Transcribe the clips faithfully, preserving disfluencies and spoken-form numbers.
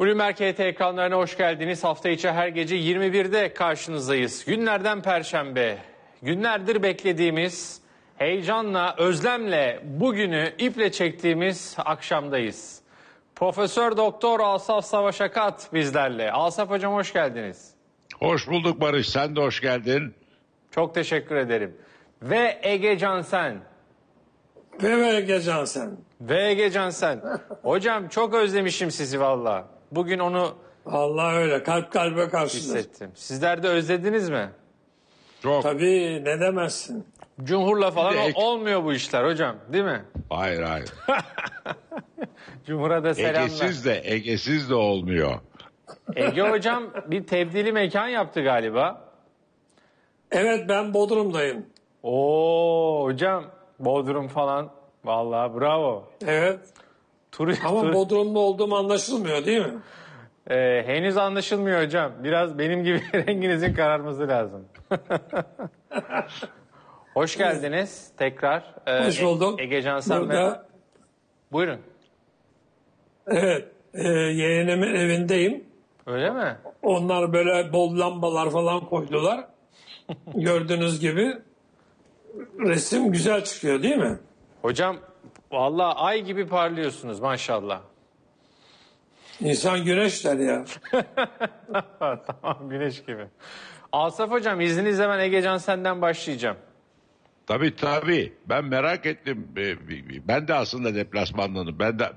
BloombergHT ekranlarına hoş geldiniz. Hafta içi her gece yirmi birde karşınızdayız. Günlerden Perşembe. Günlerdir beklediğimiz, heyecanla, özlemle bugünü iple çektiğimiz akşamdayız. Profesör Doktor Asaf Savaş Akat bizlerle. Asaf hocam hoş geldiniz. Hoş bulduk Barış, sen de hoş geldin. Çok teşekkür ederim. Ve Ege Cansen. Ve Ege Cansen. Ve Ege Cansen. Hocam çok özlemişim sizi valla. Bugün onu... Vallahi öyle, kalp kalbe karşı hissettim. Sizler de özlediniz mi? Çok. Tabii, ne demezsin. Cumhurla falan ek... olmuyor bu işler hocam, değil mi? Hayır hayır. Cumhur'a da selamlar. Egesiz de, egesiz de olmuyor. Ege hocam bir tebdili mekan yaptı galiba. Evet, ben Bodrum'dayım. Oo hocam, Bodrum falan. Vallahi bravo. Evet. Tur ama tur Bodrumlu olduğum anlaşılmıyor değil mi? Ee, henüz anlaşılmıyor hocam. Biraz benim gibi renginizin kararması lazım. Hoş geldiniz tekrar. Ee, Hoş bulduk. Ege Cansen Bey. Buyurun. Evet. E, yeğenimin evindeyim. Öyle mi? Onlar böyle bol lambalar falan koydular. Gördüğünüz gibi resim güzel çıkıyor değil mi? Hocam vallahi ay gibi parlıyorsunuz maşallah. İnsan güneş der ya. Tamam, güneş gibi. Asaf hocam izninizle ben Ege Cansen'den başlayacağım. Tabii tabii. Ben merak ettim. Ben de aslında deplasmanlandım. Ben de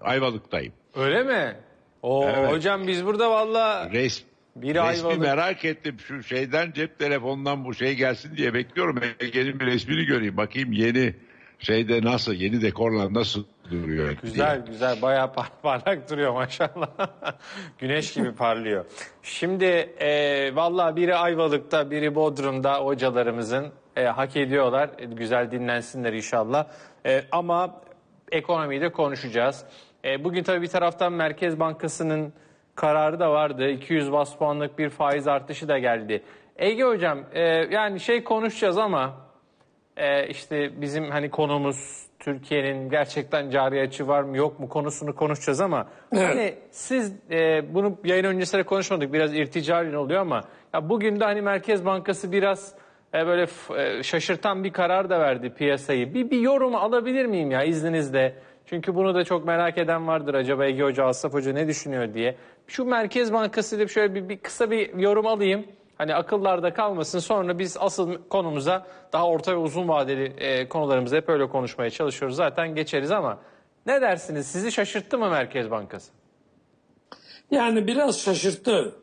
Ayvalık'tayım. Öyle mi? Oo, evet. Hocam biz burada valla... Res, resmi Ayvalık. Merak ettim. Şu şeyden, cep telefonundan bu şey gelsin diye bekliyorum. Ege'nin bir resmini göreyim. Bakayım yeni şeyde nasıl, yeni dekorlar nasıl duruyor. Güzel diye. Güzel. Bayağı parlak duruyor maşallah. Güneş gibi parlıyor. Şimdi e, valla biri Ayvalık'ta, biri Bodrum'da hocalarımızın. E, hak ediyorlar. E, güzel dinlensinler inşallah. E, ama ekonomiyi de konuşacağız. E, bugün tabii bir taraftan Merkez Bankası'nın kararı da vardı. iki yüz baz puanlık bir faiz artışı da geldi. Ege hocam e, yani şey konuşacağız ama e, işte bizim hani konumuz Türkiye'nin gerçekten cari açığı var mı yok mu konusunu konuşacağız ama evet. Hani siz e, bunu yayın öncesinde konuşmadık. Biraz irticari oluyor ama ya bugün de hani Merkez Bankası biraz böyle şaşırtan bir karar da verdi piyasayı. Bir, bir yorum alabilir miyim ya izninizle? Çünkü bunu da çok merak eden vardır. Acaba Ege Hoca, Asaf Hoca ne düşünüyor diye. Şu Merkez Bankası ile şöyle bir, bir kısa bir yorum alayım. Hani akıllarda kalmasın. Sonra biz asıl konumuza, daha orta ve uzun vadeli e, konularımızı hep öyle konuşmaya çalışıyoruz. Zaten geçeriz ama ne dersiniz? Sizi şaşırttı mı Merkez Bankası? Yani biraz şaşırttı.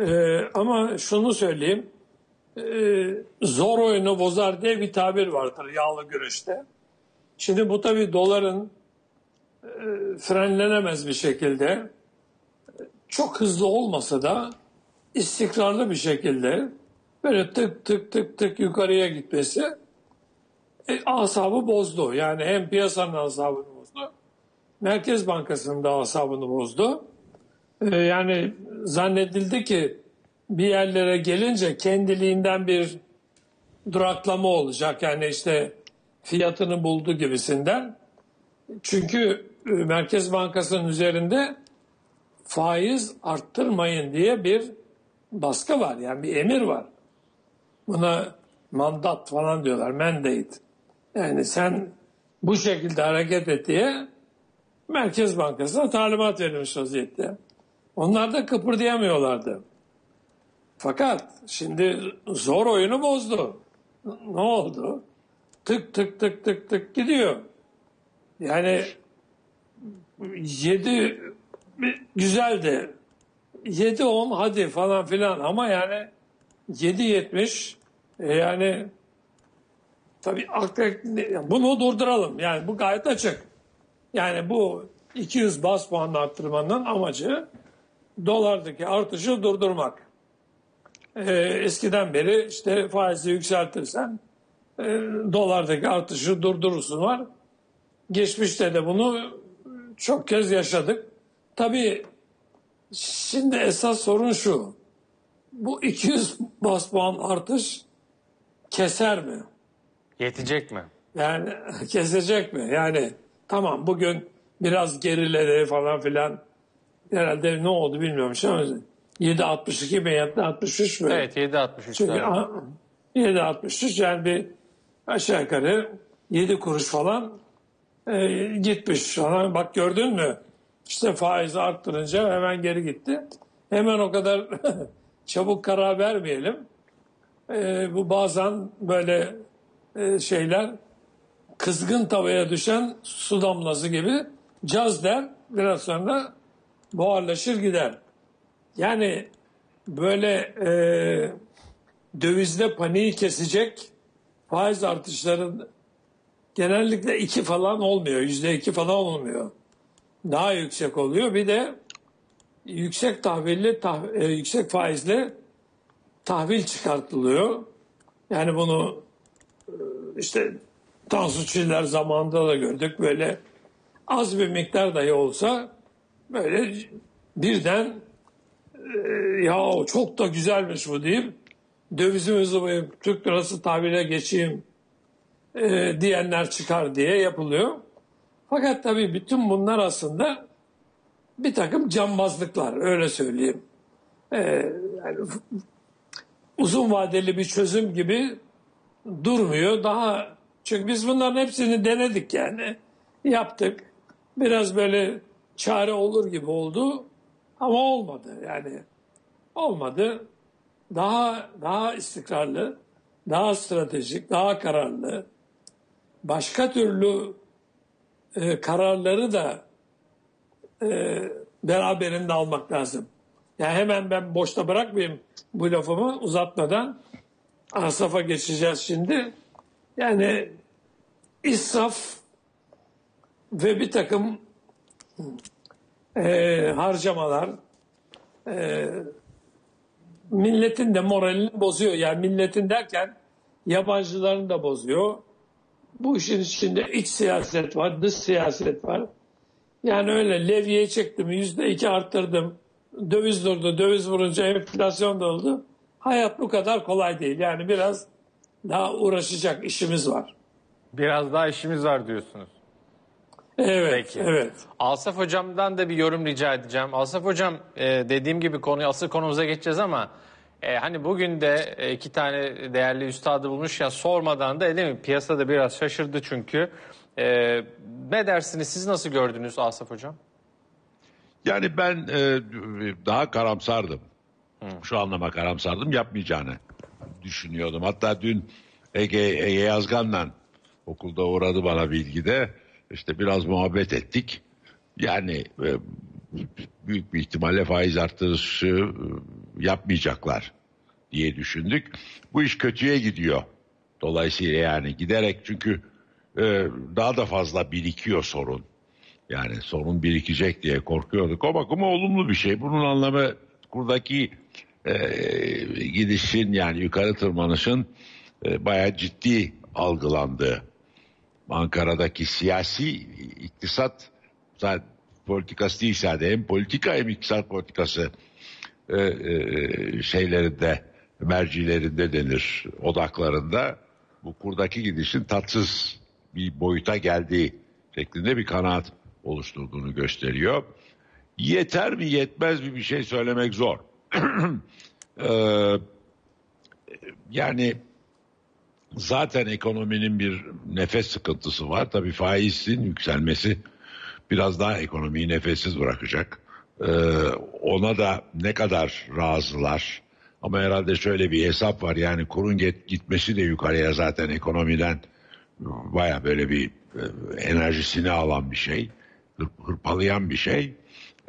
Ee, ama şunu söyleyeyim. Ee, zor oyunu bozar diye bir tabir vardır yağlı güreşte. Şimdi bu tabii doların e, frenlenemez bir şekilde, çok hızlı olmasa da istikrarlı bir şekilde böyle tık tık tık tık yukarıya gitmesi e, asabı bozdu. Yani hem piyasanın asabını bozdu, Merkez Bankası'nın da asabını bozdu. E, yani zannedildi ki bir yerlere gelince kendiliğinden bir duraklama olacak. Yani işte fiyatını buldu gibisinden. Çünkü Merkez Bankası'nın üzerinde faiz arttırmayın diye bir baskı var. Yani bir emir var. Buna mandat falan diyorlar. Mandate. Yani sen bu şekilde hareket et diye Merkez Bankası'na talimat verilmiş vaziyette. Onlar da kıpırdayamıyorlardı. Fakat şimdi zor oyunu bozdu. Ne oldu? Tık tık tık tık tık gidiyor. Yani yedi güzeldi. Yedi on hadi falan filan ama yani yedi yetmiş yani tabii bunu durduralım. Yani bu gayet açık. Yani bu iki yüz baz puan arttırmanın amacı dolardaki artışı durdurmak. Eskiden beri işte faizi yükseltirsen e, dolardaki artışı durdurursun var. Geçmişte de bunu çok kez yaşadık. Tabii şimdi esas sorun şu. Bu iki yüz baz puan artış keser mi? Yetecek mi? Yani kesecek mi? Yani tamam bugün biraz gerileri falan filan herhalde ne oldu bilmiyorum. yedi altmış iki veya altmış üç mü? Evet, yedi altmış üç. Çünkü yedi altmış üç yani bir aşağı yukarı yedi kuruş falan e, gitmiş falan. Bak gördün mü? İşte faizi arttırınca hemen geri gitti. Hemen o kadar çabuk karar vermeyelim. E, bu bazen böyle e, şeyler kızgın tavaya düşen su damlası gibi caz der, biraz sonra buharlaşır gider. Yani böyle e, dövizde paniği kesecek faiz artışların genellikle iki falan olmuyor, yüzde iki falan olmuyor. Daha yüksek oluyor. Bir de yüksek tahvilli, tah, e, yüksek faizli tahvil çıkartılıyor. Yani bunu e, işte Tansu Çiller zamanında da gördük. Böyle az bir miktar dahi olsa böyle birden e, ya çok da güzelmiş bu deyip dövizimizi bayıp Türk lirası tahvile geçeyim e, diyenler çıkar diye yapılıyor. Fakat tabii bütün bunlar aslında bir takım cambazlıklar, öyle söyleyeyim. E, yani, uzun vadeli bir çözüm gibi durmuyor. Daha çünkü biz bunların hepsini denedik yani. Yaptık. Biraz böyle çare olur gibi oldu ama olmadı yani. Olmadı. Daha daha istikrarlı, daha stratejik, daha kararlı. Başka türlü e, kararları da e, beraberinde almak lazım. Yani hemen ben boşta bırakmayayım bu lafımı uzatmadan. Asaf'a geçeceğiz şimdi. Yani israf ve bir takım e, harcamalar e, milletin de moralini bozuyor. Yani milletin derken yabancıların da bozuyor. Bu işin içinde iç siyaset var, dış siyaset var. Yani öyle levye çektim, yüzde iki arttırdım. Döviz durdu, döviz vurunca enflasyon da oldu. Hayat bu kadar kolay değil. Yani biraz daha uğraşacak işimiz var. Biraz daha işimiz var diyorsunuz. Evet. Peki. Evet. Asaf Hocam'dan da bir yorum rica edeceğim. Asaf Hocam, dediğim gibi konuyu, asıl konumuza geçeceğiz ama hani bugün de iki tane değerli üstadı bulmuş ya, sormadan da edemeyim. Piyasada biraz şaşırdı çünkü. Ne dersiniz? Siz nasıl gördünüz Asaf Hocam? Yani ben daha karamsardım. Hı. Şu anlama karamsardım, yapmayacağını düşünüyordum. Hatta dün Ege, Ege Yazgan'la okulda uğradı bana bilgide. İşte biraz muhabbet ettik. Yani e, büyük bir ihtimalle faiz artışı e, yapmayacaklar diye düşündük. Bu iş kötüye gidiyor. Dolayısıyla yani giderek çünkü e, daha da fazla birikiyor sorun. Yani sorun birikecek diye korkuyorduk. O bakıma olumlu bir şey. Bunun anlamı buradaki e, gidişin, yani yukarı tırmanışın e, bayağı ciddi algılandığı. Ankara'daki siyasi iktisat politikası değil sadece, hem politika hem iktisat politikası e, e, şeylerinde, mercilerinde denir, odaklarında bu kurdaki gidişin tatsız bir boyuta geldiği şeklinde bir kanaat oluşturduğunu gösteriyor. Yeter mi yetmez mi bir şey söylemek zor. e, yani zaten ekonominin bir nefes sıkıntısı var. Tabii faizin yükselmesi biraz daha ekonomiyi nefessiz bırakacak. Ee, ona da ne kadar razılar. Ama herhalde şöyle bir hesap var. Yani kurun gitmesi de yukarıya zaten ekonomiden baya böyle bir enerjisini alan bir şey. Hırpalayan bir şey.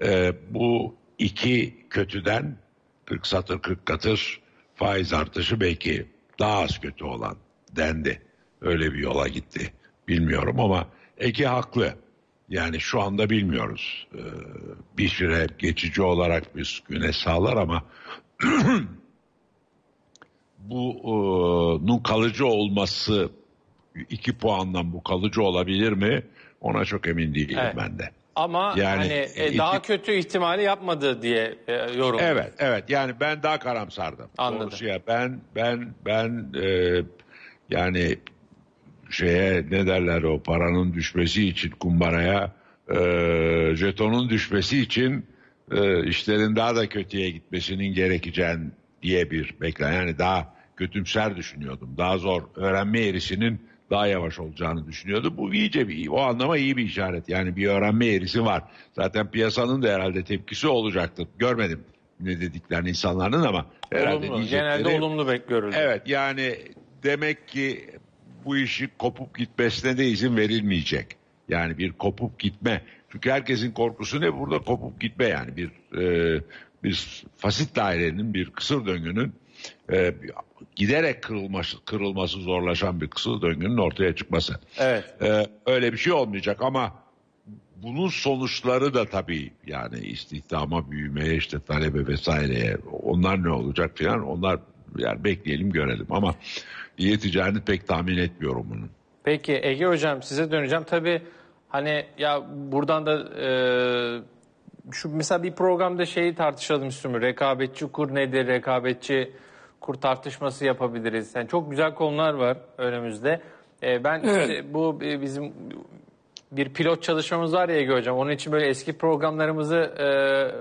Ee, bu iki kötüden kırk satır kırk katır faiz artışı belki daha az kötü olan dendi. Öyle bir yola gitti. Bilmiyorum ama Ege haklı. Yani şu anda bilmiyoruz. Ee, bir süre geçici olarak bir güne sağlar ama bunun e, kalıcı olması, iki puandan bu kalıcı olabilir mi? Ona çok emin değilim, evet. Ben de. Ama yani, hani e, daha iki... kötü ihtimali yapmadı diye e, yorum. Evet, evet. Yani ben daha karamsardım. Anladım. Doğrusuya ben ben ben e, yani şeye ne derler, o paranın düşmesi için kumbaraya, e, jetonun düşmesi için e, işlerin daha da kötüye gitmesinin gerekeceğini diye bir beklenti. Yani daha kötümser düşünüyordum. Daha zor, öğrenme eğrisinin daha yavaş olacağını düşünüyordum. Bu iyice bir, o anlama iyi bir işaret. Yani bir öğrenme eğrisi var. Zaten piyasanın da herhalde tepkisi olacaktı. Görmedim ne dediklerini insanların ama herhalde olumlu, diyecekleri. Genelde olumlu bekliyoruz. Evet, yani demek ki bu işi kopup gitmesine de izin verilmeyecek. Yani bir kopup gitme. Çünkü herkesin korkusu ne? Burada kopup gitme, yani bir e, bir fasit dairenin, bir kısır döngünün e, giderek kırılması, kırılması zorlaşan bir kısır döngünün ortaya çıkması. Evet. E, öyle bir şey olmayacak ama bunun sonuçları da tabii, yani istihdama, büyümeye, işte talebe vesaireye, onlar ne olacak filan, onlar yani bekleyelim görelim ama yeteceğini pek tahmin etmiyorum bunun. Peki Ege Hocam, size döneceğim. Tabii hani ya buradan da e, şu mesela bir programda şeyi tartışalım istiyorum. Rekabetçi kur nedir? Rekabetçi kur tartışması yapabiliriz. Yani çok güzel konular var önümüzde. E, ben evet. işte bu bizim bir pilot çalışmamız var ya Ege Hocam. Onun için böyle eski programlarımızı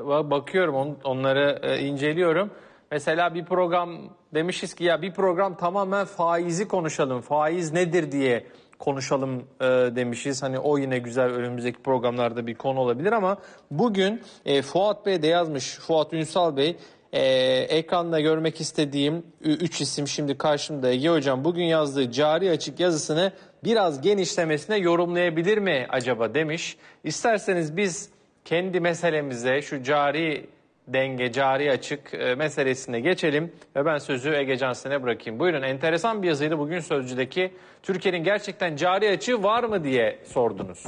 e, bakıyorum. On, onları e, inceliyorum. Mesela bir program demişiz ki ya bir program tamamen faizi konuşalım. Faiz nedir diye konuşalım e, demişiz. Hani o yine güzel önümüzdeki programlarda bir konu olabilir ama bugün e, Fuat Bey de yazmış. Fuat Ünsal Bey, e, ekranda görmek istediğim üç isim şimdi karşımda. Ege Hocam bugün yazdığı cari açık yazısını biraz genişlemesine yorumlayabilir mi acaba demiş. İsterseniz biz kendi meselemize, şu cari denge, cari açık e, meselesine geçelim ve ben sözü Ege Cansen'e bırakayım. Buyurun. Enteresan bir yazıydı bugün Sözcü'deki. Türkiye'nin gerçekten cari açığı var mı diye sordunuz.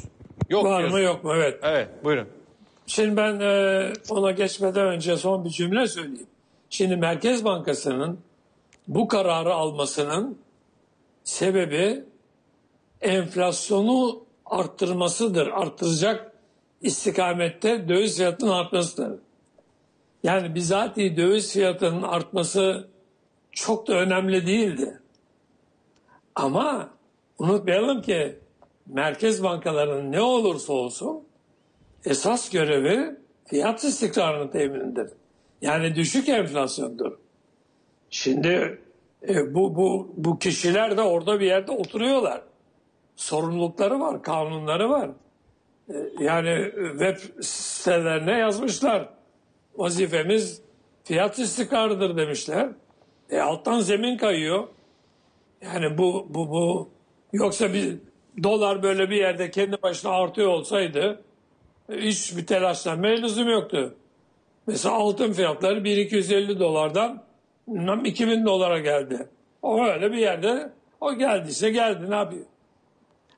Yok var diyorsun. Mı yok mu? Evet. Evet, buyurun. Şimdi ben e, ona geçmeden önce son bir cümle söyleyeyim. Şimdi Merkez Bankası'nın bu kararı almasının sebebi enflasyonu arttırmasıdır. Arttıracak istikamette döviz fiyatının artmasıdır. Yani bizatihi döviz fiyatının artması çok da önemli değildi. Ama unutmayalım ki merkez bankalarının ne olursa olsun esas görevi fiyat istikrarının teminidir. Yani düşük enflasyondur. Şimdi e, bu, bu, bu kişiler de orada bir yerde oturuyorlar. Sorumlulukları var, kanunları var. E, yani web sitelerine yazmışlar. Vazifemiz fiyat istikrarıdır demişler. E alttan zemin kayıyor. Yani bu bu bu yoksa bir dolar böyle bir yerde kendi başına artıyor olsaydı hiç bir telaşlanmaya lüzum yoktu. Mesela altın fiyatları bin iki yüz elli dolardan iki bin dolara geldi. O öyle bir yerde o geldiyse geldi, ne yapıyor?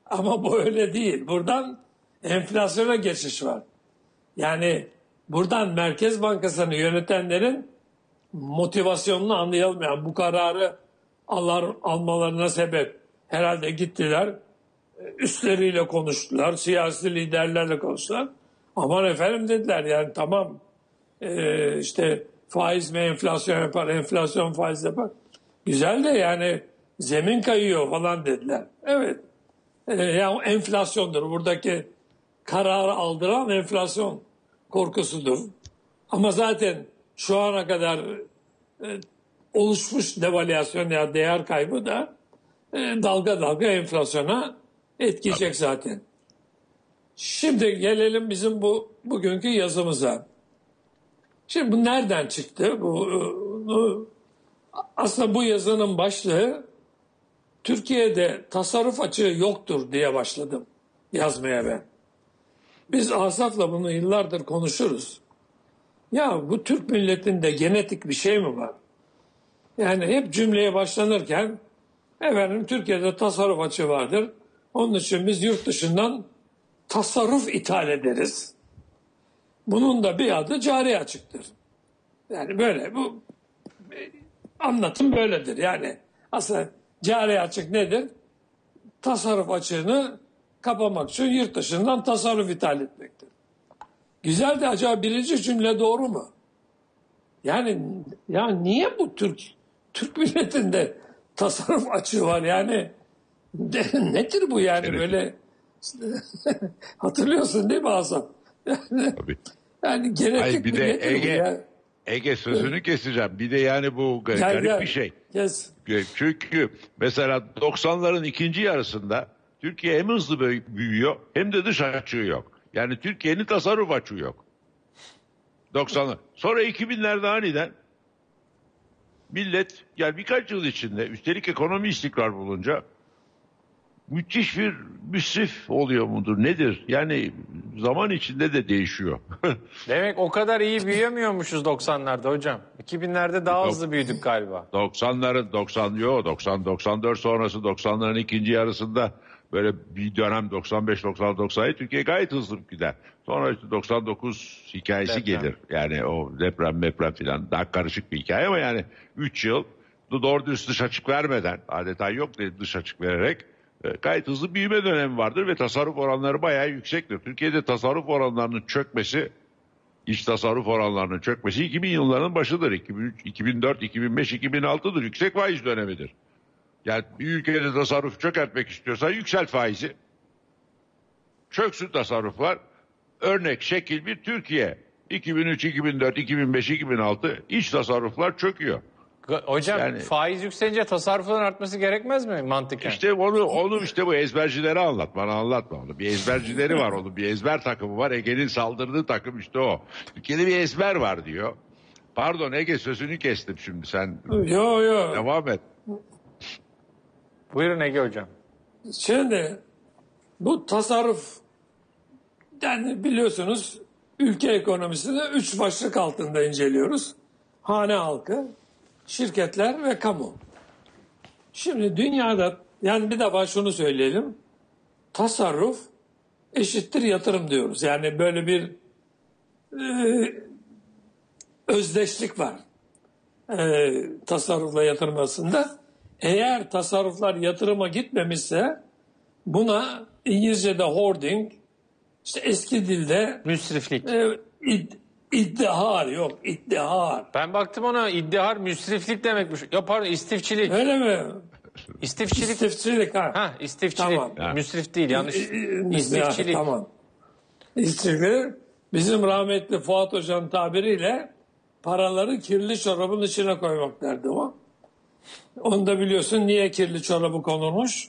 Ama bu öyle değil. Buradan enflasyona geçiş var. Yani buradan Merkez Bankası'nı yönetenlerin motivasyonunu anlayalım. Yani bu kararı almalarına sebep. Herhalde gittiler, üstleriyle konuştular, siyasi liderlerle konuştular. Aman efendim dediler, yani tamam e, işte faiz mi enflasyon yapar, enflasyon faiz yapar. Güzel de yani zemin kayıyor falan dediler. Evet, e, yani enflasyondur. Buradaki kararı aldıran enflasyon korkusudur. Ama zaten şu ana kadar e, oluşmuş devalüasyon ya değer kaybı da e, dalga dalga enflasyona etkileyecek evet. zaten. Şimdi gelelim bizim bu bugünkü yazımıza. Şimdi bu nereden çıktı? Bu, bu aslında bu yazının başlığı Türkiye'de tasarruf açığı yoktur diye başladım yazmaya ben. Biz Asaf'la bunu yıllardır konuşuruz. Ya bu Türk milletinde genetik bir şey mi var? Yani hep cümleye başlanırken efendim Türkiye'de tasarruf açığı vardır. Onun için biz yurt dışından tasarruf ithal ederiz. Bunun da bir adı cari açıktır. Yani böyle bu anlatım böyledir. Yani aslında cari açık nedir? Tasarruf açığını kapamak için yurt dışından tasarruf ithal etmektir. Güzel de acaba birinci cümle doğru mu? Yani ya niye bu Türk Türk milletinde tasarruf açığı var? Yani de, nedir bu yani evet. böyle hatırlıyorsun değil mi Hasan? Yani, Yani gerekli. Hayır, bir de Ege, ya. Ege sözünü evet. keseceğim. Bir de yani bu garip, gel, garip gel. bir şey. Yes. Çünkü mesela doksanların ikinci yarısında Türkiye hem hızlı büyüyor hem de dış açığı yok. Yani Türkiye'nin tasarruf açığı yok. doksanlar. Sonra iki binlerde aniden millet yani birkaç yıl içinde üstelik ekonomi istikrar bulunca müthiş bir müsrif oluyor mudur nedir? Yani zaman içinde de değişiyor. Demek o kadar iyi büyüyemiyormuşuz doksanlarda hocam. iki binlerde daha hızlı büyüdük galiba. doksanların doksan yok doksan doksan dört sonrası doksanların ikinci yarısında böyle bir dönem doksan beş doksan doksan Türkiye gayet hızlı gider. Sonra işte doksan dokuz hikayesi deprem. gelir. Yani o deprem deprem filan daha karışık bir hikaye ama yani üç yıl doğru dürüst dış açık vermeden adeta yok dedi dış açık vererek gayet hızlı büyüme dönemi vardır ve tasarruf oranları bayağı yüksektir. Türkiye'de tasarruf oranlarının çökmesi, iç tasarruf oranlarının çökmesi iki bin yıllarının başıdır. iki bin üç, iki bin dört, iki bin beş, iki bin altı'dır. Yüksek faiz dönemidir. Yani bir ülkede tasarrufu çökertmek istiyorsan yüksel faizi. Çöksün tasarruflar. Örnek şekil bir Türkiye. iki bin üç, iki bin dört, iki bin beş, iki bin altı iç tasarruflar çöküyor. Hocam yani, faiz yükselince tasarrufların artması gerekmez mi mantıken? İşte onu onu işte bu ezbercilere anlat. Bana anlatma onu. Bir ezbercileri var onun. Bir ezber takımı var. Ege'nin saldırdığı takım işte o. Türkiye'de bir ezber var diyor. Pardon Ege sözünü kestim şimdi sen. Yo yo. Devam et. Buyurun Ege hocam. Şimdi bu tasarruf yani biliyorsunuz ülke ekonomisini üç başlık altında inceliyoruz. Hane halkı, şirketler ve kamu. Şimdi dünyada yani bir defa şunu söyleyelim. Tasarruf eşittir yatırım diyoruz. Yani böyle bir e, özdeşlik var. E, tasarrufla yatırım arasında. Eğer tasarruflar yatırıma gitmemişse buna İngilizce'de hoarding, işte eski dilde müsriflik. E, id, İddihar yok iddihar. Ben baktım ona iddihar müsriflik demekmiş. Ya pardon istifçilik. Öyle mi? İstifçilik. İstifçilik ha. Ha istifçilik. Tamam. Yani. Müsrif değil yanlış. İstifçilik. Tamam. İstifçilik bizim rahmetli Fuat Hoca'nın tabiriyle paraları kirli çorabın içine koymak derdi o. Onu da biliyorsun niye kirli çorabı konulmuş?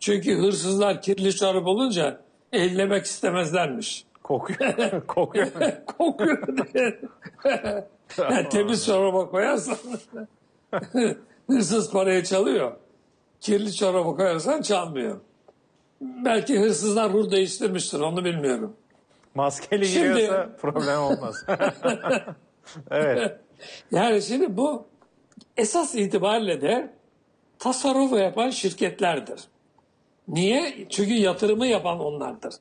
Çünkü hırsızlar kirli çorap olunca ellemek istemezlermiş. Kokuyor. Kokuyor. Kokuyor. Yani temiz çoraba koyarsan hırsız parayı çalıyor. Kirli çoraba koyarsan çalmıyor. Belki hırsızlar ruh değiştirmiştir. Onu bilmiyorum. Maskeli şimdi... giriyorsa problem olmaz. Evet. Yani şimdi bu esas itibariyle de tasarrufu yapan şirketlerdir. Niye? Çünkü yatırımı yapan onlardır.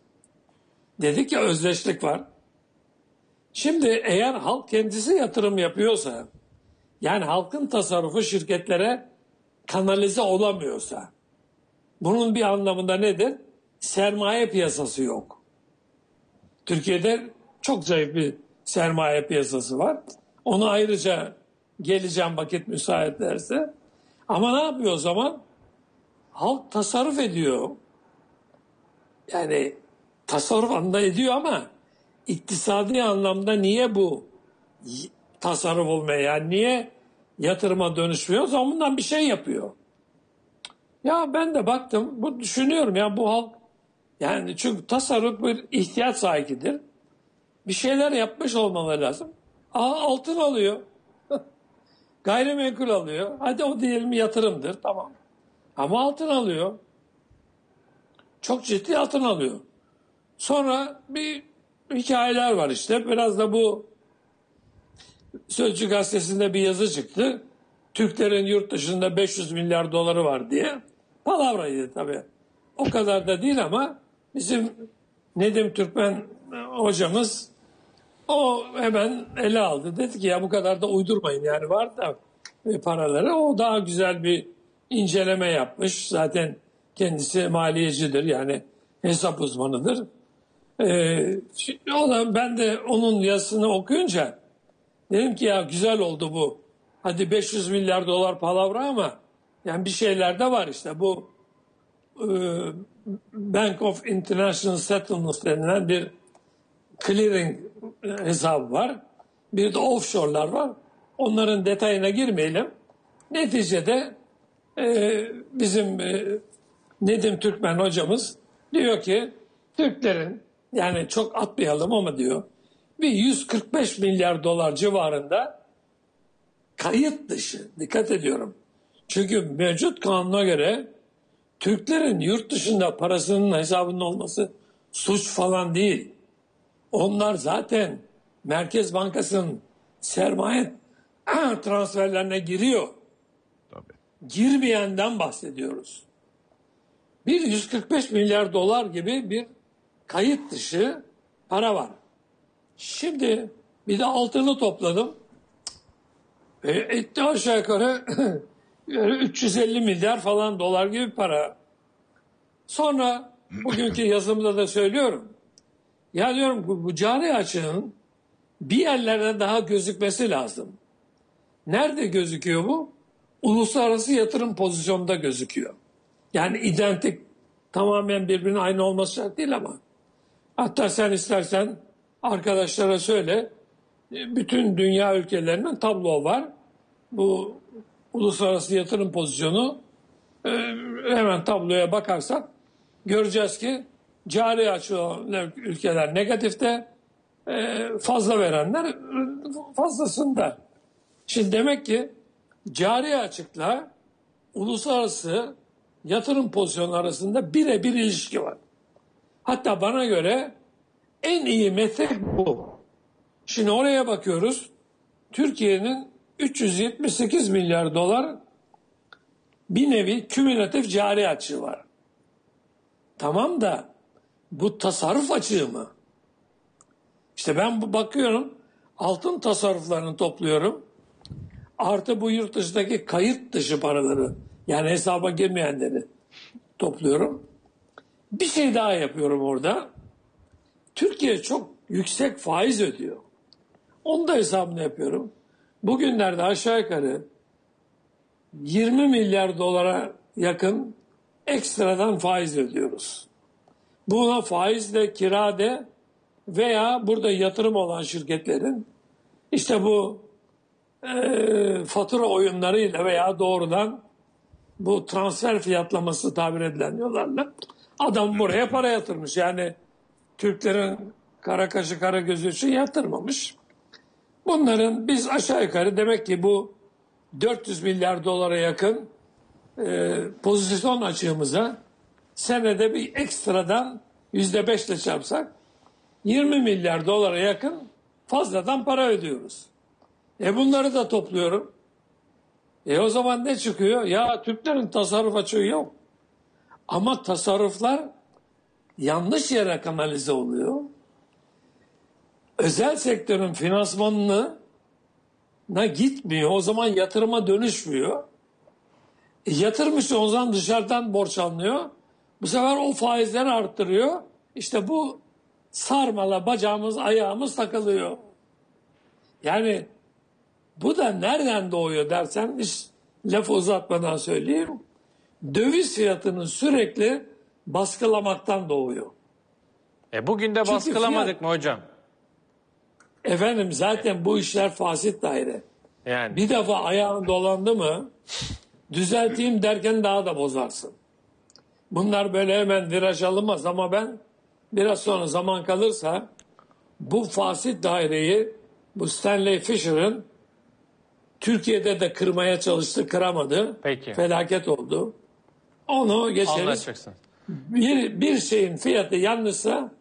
Dedik ya özdeşlik var. Şimdi eğer halk kendisi yatırım yapıyorsa, yani halkın tasarrufu şirketlere kanalize olamıyorsa, bunun bir anlamında nedir? Sermaye piyasası yok. Türkiye'de çok zayıf bir sermaye piyasası var. Onu ayrıca geleceğim vakit müsait ederse. Ama ne yapıyor o zaman? Halk tasarruf ediyor. Yani tasarruf anlamda ediyor ama iktisadi anlamda niye bu tasarruf olmuyor? Yani niye yatırıma dönüşmüyor? Ama bundan bir şey yapıyor. Ya ben de baktım, bu düşünüyorum ya bu halk yani çünkü tasarruf bir ihtiyaç sahikidir. Bir şeyler yapmış olmaları lazım. Aa altın alıyor. Gayrimenkul alıyor. Hadi o diyelim yatırımdır. Tamam. Ama altın alıyor. Çok ciddi altın alıyor. Sonra bir hikayeler var işte. Biraz da bu Sözcü gazetesinde bir yazı çıktı. Türklerin yurt dışında beş yüz milyar doları var diye. Palavraydı tabii. O kadar da değil ama bizim Nedim Türkmen hocamız o hemen ele aldı. Dedi ki ya bu kadar da uydurmayın yani var da paraları. O daha güzel bir inceleme yapmış. Zaten kendisi maliyecidir yani hesap uzmanıdır. Ee, şimdi ona, ben de onun yazısını okuyunca dedim ki ya güzel oldu bu. Hadi beş yüz milyar dolar palavra ama yani bir şeyler de var işte. Bu e, Bank of International Settlement denilen bir clearing hesabı var. Bir de offshore'lar var. Onların detayına girmeyelim. Neticede e, bizim e, Nedim Türkmen hocamız diyor ki Türklerin, yani çok atmayalım ama diyor, bir yüz kırk beş milyar dolar civarında kayıt dışı, dikkat ediyorum. Çünkü mevcut kanuna göre Türklerin yurt dışında parasının hesabının olması suç falan değil. Onlar zaten Merkez Bankası'nın sermaye transferlerine giriyor. Tabii. Girmeyenden bahsediyoruz. Bir yüz kırk beş milyar dolar gibi bir kayıt dışı para var. Şimdi bir de altını topladım. E, etti aşağı yukarı üç yüz elli milyar falan dolar gibi para. Sonra bugünkü yazımda da söylüyorum. Ya diyorum bu, bu cari açığın bir yerlerde daha gözükmesi lazım. Nerede gözüküyor bu? Uluslararası yatırım pozisyonunda gözüküyor. Yani identik, tamamen birbirine aynı olması şart değil ama. Hatta sen istersen arkadaşlara söyle. Bütün dünya ülkelerinin tablo var. Bu uluslararası yatırım pozisyonu, hemen tabloya bakarsak göreceğiz ki cari açığı olan ülkeler negatifte, fazla verenler fazlasında. Şimdi demek ki cari açıkla uluslararası yatırım pozisyonu arasında birebir ilişki var. Hatta bana göre en iyi metrek bu. Şimdi oraya bakıyoruz. Türkiye'nin üç yüz yetmiş sekiz milyar dolar bir nevi kümülatif cari açığı var. Tamam da bu tasarruf açığı mı? İşte ben bakıyorum, altın tasarruflarını topluyorum. Artı bu yurt dışındaki kayıt dışı paraları, yani hesaba girmeyenleri topluyorum. Bir şey daha yapıyorum orada. Türkiye çok yüksek faiz ödüyor. Onu da hesabını yapıyorum. Bugünlerde aşağı yukarı yirmi milyar dolara yakın ekstradan faiz ödüyoruz. Buna faiz de, kira de veya burada yatırım olan şirketlerin işte bu e, fatura oyunlarıyla veya doğrudan bu transfer fiyatlaması tabir edilen yollarla adam buraya para yatırmış. Yani Türklerin kara kaşı kara gözü için yatırmamış. Bunların biz aşağı yukarı demek ki bu dört yüz milyar dolara yakın e, pozisyon açığımıza senede bir ekstradan yüzde beşle çarpsak yirmi milyar dolara yakın fazladan para ödüyoruz. E bunları da topluyorum. E o zaman ne çıkıyor? Ya Türklerin tasarruf açığı yok. Ama tasarruflar yanlış yere kanalize oluyor. Özel sektörün finansmanına gitmiyor. O zaman yatırıma dönüşmüyor. E yatırmış o zaman dışarıdan borç alınıyor. Bu sefer o faizleri arttırıyor. İşte bu sarmala bacağımız ayağımız takılıyor. Yani bu da nereden doğuyor dersen, hiç lafı uzatmadan söyleyeyim. Döviz fiyatının sürekli baskılamaktan doğuyor. E bugün de çünkü baskılamadık fiyat... mı hocam? Efendim zaten bu işler fasit daire. Yani. Bir defa ayağın dolandı mı düzelteyim derken daha da bozarsın. Bunlar böyle hemen viraj alınmaz ama ben biraz sonra zaman kalırsa bu fasit daireyi, bu Stanley Fisher'ın Türkiye'de de kırmaya çalıştı, kıramadı. Peki. Felaket oldu. Onu geçeriz. Bir, bir şeyin fiyatı yanlışsa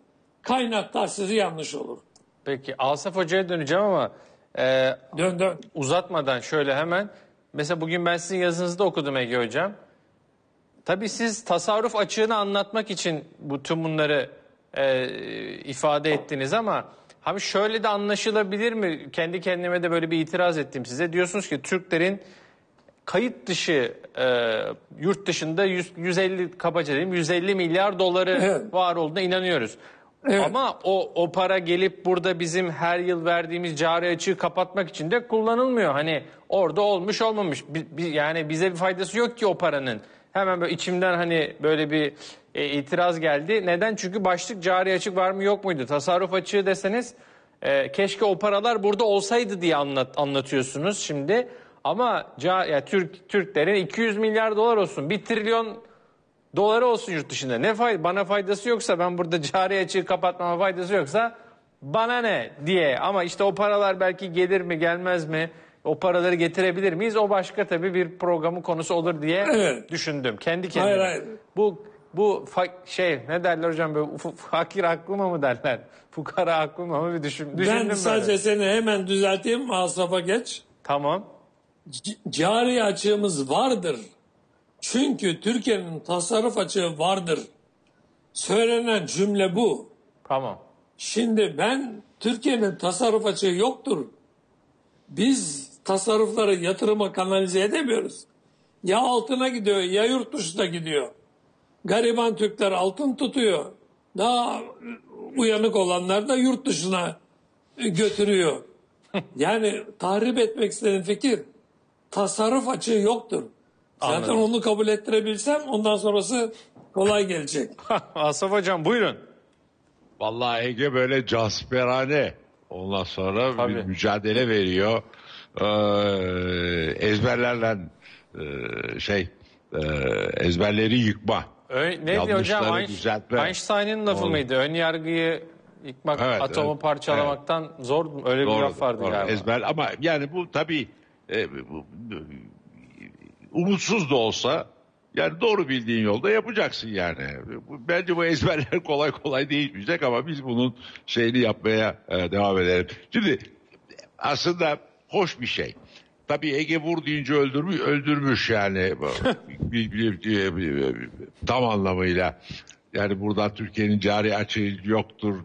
kaynak tahsisi yanlış olur. Peki Asaf Hoca'ya döneceğim ama e, dön, dön. uzatmadan şöyle hemen. Mesela bugün ben sizin yazınızda okudum Ege Hocam. Tabii siz tasarruf açığını anlatmak için bu tüm bunları e, ifade ettiniz ama hani şöyle de anlaşılabilir mi? Kendi kendime de böyle bir itiraz ettim size. Diyorsunuz ki Türklerin kayıt dışı e, yurt dışında yüz, yüz elli kabaca diyeyim yüz elli milyar doları evet. var olduğuna inanıyoruz. Evet. Ama o o para gelip burada bizim her yıl verdiğimiz cari açığı kapatmak için de kullanılmıyor. Hani orada olmuş olmamış. Bi, bi, yani bize bir faydası yok ki o paranın. Hemen böyle içimden hani böyle bir e, itiraz geldi. Neden? Çünkü başlık cari açık var mı yok muydu? Tasarruf açığı deseniz e, keşke o paralar burada olsaydı diye anlat, anlatıyorsunuz şimdi. Ama ya, Türk Türklerin iki yüz milyar dolar olsun, bir trilyon doları olsun yurt dışında. Ne fay, bana faydası yoksa, ben burada cari açığı kapatmama faydası yoksa bana ne diye. Ama işte o paralar belki gelir mi gelmez mi? O paraları getirebilir miyiz? O başka tabii bir programın konusu olur diye evet. düşündüm. Kendi kendime. Hayır, hayır. Bu, bu şey ne derler hocam? Böyle, fakir aklıma mı derler? Fukara aklıma mı? Bir düşün, ben düşündüm. Ben sadece böyle. Seni hemen düzelteyim. Masrafa geç. Tamam. C- cari açığımız vardır. Çünkü Türkiye'nin tasarruf açığı vardır. Söylenen cümle bu. Tamam. Şimdi ben Türkiye'nin tasarruf açığı yoktur. Biz tasarrufları yatırıma kanalize edemiyoruz. Ya altına gidiyor ya yurt dışına gidiyor. Gariban Türkler altın tutuyor. Daha uyanık olanlar da yurt dışına götürüyor. Yani tahrip etmek istediğin fikir, tasarruf açığı yoktur. Zaten anladım. Onu kabul ettirebilsem ondan sonrası kolay gelecek. Asaf hocam buyurun. Vallahi Ege böyle casperane. Ondan sonra tabii. Bir mücadele veriyor. Ee, ezberlerle e, şey e, ezberleri yıkma. Öyle, neydi hocam? Einstein'ın lafı mıydı? Ön yargıyı yıkmak, evet, atomu evet, parçalamaktan evet. zor. Öyle doğru, bir laf vardı doğru. galiba. Ezber, ama yani bu tabii e, bu, umutsuz da olsa yani doğru bildiğin yolda yapacaksın yani. Bence bu ezberler kolay kolay değişmeyecek ama biz bunun şeyini yapmaya devam edelim. Şimdi aslında hoş bir şey. Tabii Ege vur deyince öldürmüş, öldürmüş yani tam anlamıyla. Yani buradan Türkiye'nin cari açığı yoktur